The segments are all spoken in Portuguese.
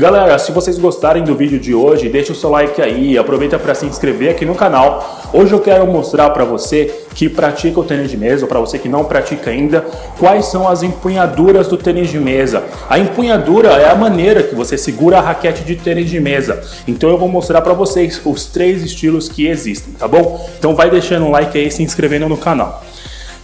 Galera, se vocês gostarem do vídeo de hoje, deixa o seu like aí, aproveita para se inscrever aqui no canal. Hoje eu quero mostrar para você que pratica o tênis de mesa, ou para você que não pratica ainda, quais são as empunhaduras do tênis de mesa. A empunhadura é a maneira que você segura a raquete de tênis de mesa. Então eu vou mostrar para vocês os 3 estilos que existem, tá bom? Então vai deixando um like aí e se inscrevendo no canal.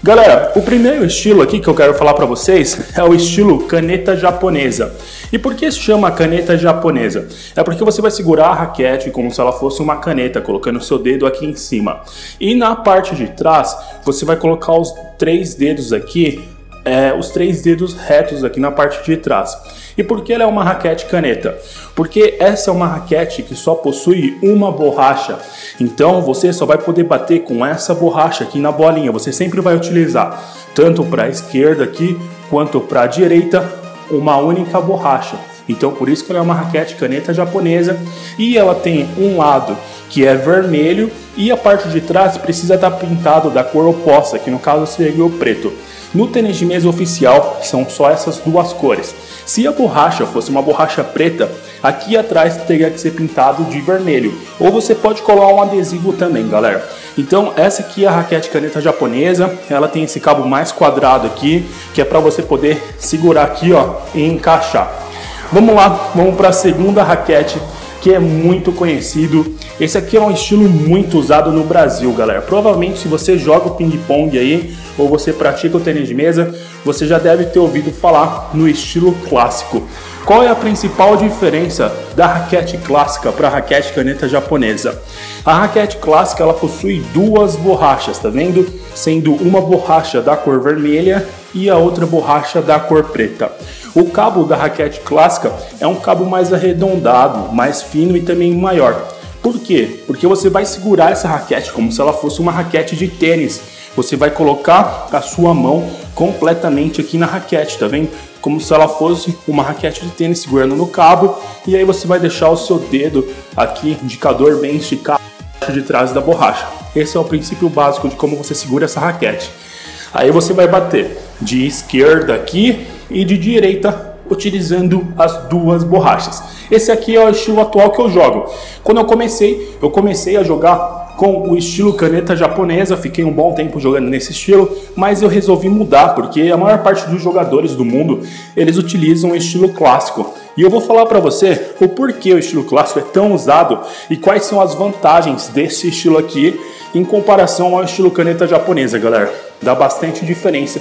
Galera, o primeiro estilo aqui que eu quero falar para vocês é o estilo caneta japonesa. E por que se chama caneta japonesa? É porque você vai segurar a raquete como se ela fosse uma caneta, colocando o seu dedo aqui em cima. E na parte de trás, você vai colocar os 3 dedos aqui, os 3 dedos retos aqui na parte de trás. E por que ela é uma raquete caneta? Porque essa é uma raquete que só possui uma borracha. Então você só vai poder bater com essa borracha aqui na bolinha. Você sempre vai utilizar, tanto para a esquerda aqui, quanto para a direita, uma única borracha. Então por isso que ela é uma raquete caneta japonesa. E ela tem um lado que é vermelho e a parte de trás precisa estar pintado da cor oposta, que no caso seria o preto. No tênis de mesa oficial são só essas 2 cores. Se a borracha fosse uma borracha preta, aqui atrás teria que ser pintado de vermelho. Ou você pode colar um adesivo também, galera. Então essa aqui é a raquete caneta japonesa. Ela tem esse cabo mais quadrado aqui, que é para você poder segurar aqui, ó, e encaixar. Vamos lá, vamos para a segunda raquete, que é muito conhecido. Esse aqui é um estilo muito usado no Brasil, galera. Provavelmente se você joga o ping-pong aí, ou você pratica o tênis de mesa, você já deve ter ouvido falar no estilo clássico. Qual é a principal diferença da raquete clássica para a raquete caneta japonesa? A raquete clássica, ela possui 2 borrachas, tá vendo? Sendo uma borracha da cor vermelha e a outra borracha da cor preta. O cabo da raquete clássica é um cabo mais arredondado, mais fino e também maior. Por quê? Porque você vai segurar essa raquete como se ela fosse uma raquete de tênis. Você vai colocar a sua mão completamente aqui na raquete, tá vendo? Como se ela fosse uma raquete de tênis segurando no cabo. E aí você vai deixar o seu dedo aqui, indicador bem esticado, de trás da borracha. Esse é o princípio básico de como você segura essa raquete. Aí você vai bater de esquerda aqui e de direita, utilizando as 2 borrachas. Esse aqui é o estilo atual que eu jogo. Quando eu comecei a jogar com o estilo caneta japonesa, fiquei um bom tempo jogando nesse estilo, mas eu resolvi mudar, porque a maior parte dos jogadores do mundo, eles utilizam o estilo clássico. E eu vou falar para você o porquê o estilo clássico é tão usado e quais são as vantagens desse estilo aqui em comparação ao estilo caneta japonesa, galera. Dá bastante diferença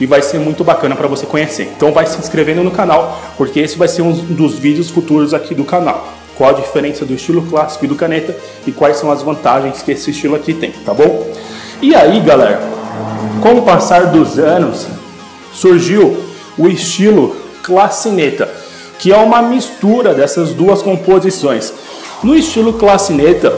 e vai ser muito bacana para você conhecer. Então vai se inscrevendo no canal, porque esse vai ser um dos vídeos futuros aqui do canal. Qual a diferença do estilo clássico e do caneta e quais são as vantagens que esse estilo aqui tem, tá bom? E aí, galera, com o passar dos anos, surgiu o estilo classineta, que é uma mistura dessas 2 composições. No estilo classineta,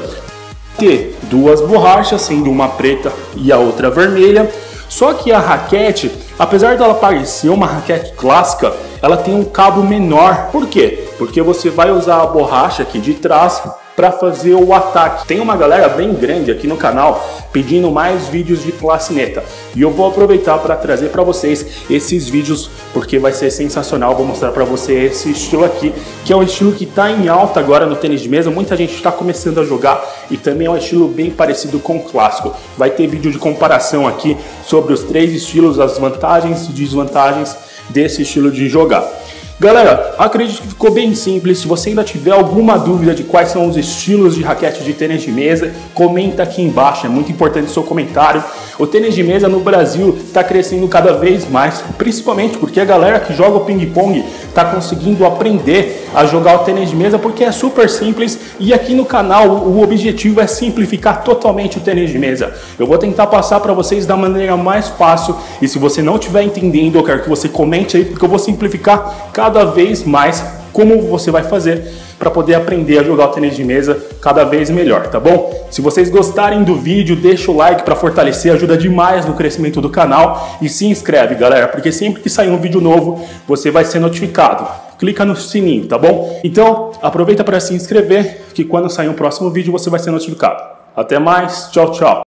ter 2 borrachas, sendo uma preta e a outra vermelha. Só que a raquete, apesar dela parecer uma raquete clássica, ela tem um cabo menor. Por quê? Porque você vai usar a borracha aqui de trás para fazer o ataque. Tem uma galera bem grande aqui no canal pedindo mais vídeos de classineta, e eu vou aproveitar para trazer para vocês esses vídeos, porque vai ser sensacional. Vou mostrar para você esse estilo aqui, que é um estilo que está em alta agora no tênis de mesa. Muita gente está começando a jogar e também é um estilo bem parecido com o clássico. Vai ter vídeo de comparação aqui sobre os 3 estilos, as vantagens e desvantagens desse estilo de jogar. Galera, acredito que ficou bem simples. Se você ainda tiver alguma dúvida de quais são os estilos de raquete de tênis de mesa, comenta aqui embaixo, é muito importante o seu comentário. O tênis de mesa no Brasil está crescendo cada vez mais, principalmente porque a galera que joga o ping-pong está conseguindo aprender a jogar o tênis de mesa, porque é super simples. E aqui no canal o objetivo é simplificar totalmente o tênis de mesa. Eu vou tentar passar para vocês da maneira mais fácil, e se você não estiver entendendo, eu quero que você comente aí, porque eu vou simplificar cada vez mais como você vai fazer para poder aprender a jogar o tênis de mesa cada vez melhor, tá bom? Se vocês gostarem do vídeo, deixa o like para fortalecer, ajuda demais no crescimento do canal, e se inscreve, galera, porque sempre que sair um vídeo novo, você vai ser notificado. Clica no sininho, tá bom? Então, aproveita para se inscrever, que quando sair um próximo vídeo, você vai ser notificado. Até mais, tchau, tchau!